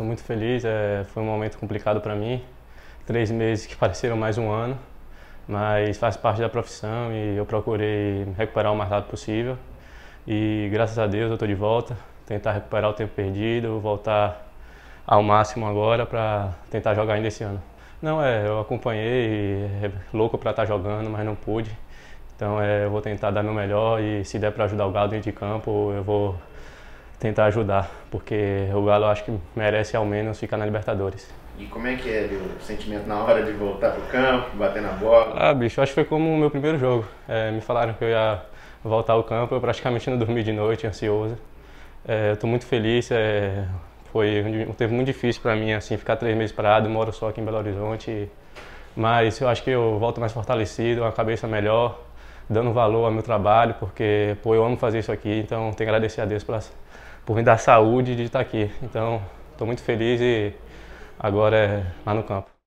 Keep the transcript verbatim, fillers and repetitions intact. estou muito feliz. É, foi um momento complicado para mim, três meses que pareceram mais um ano, mas faz parte da profissão e eu procurei me recuperar o mais rápido possível. E graças a Deus eu estou de volta, tentar recuperar o tempo perdido, voltar ao máximo agora para tentar jogar ainda esse ano. Não, é, eu acompanhei, é louco para estar jogando, mas não pude. Então é, eu vou tentar dar meu melhor e se der para ajudar o Galo dentro de campo, eu vou tentar ajudar, porque o Galo acho que merece ao menos ficar na Libertadores. E como é que é o sentimento na hora de voltar pro campo, bater na bola? Ah, bicho, acho que foi como o meu primeiro jogo. É, me falaram que eu ia voltar ao campo, eu praticamente não dormi de noite, ansioso. É, eu tô muito feliz, é, foi um tempo muito difícil para mim, assim, ficar três meses parado, moro só aqui em Belo Horizonte. Mas eu acho que eu volto mais fortalecido, uma cabeça melhor, dando valor ao meu trabalho, porque, pô, eu amo fazer isso aqui, então tenho que agradecer a Deus por, por me dar saúde de estar aqui. Então, tô muito feliz e agora é lá no campo.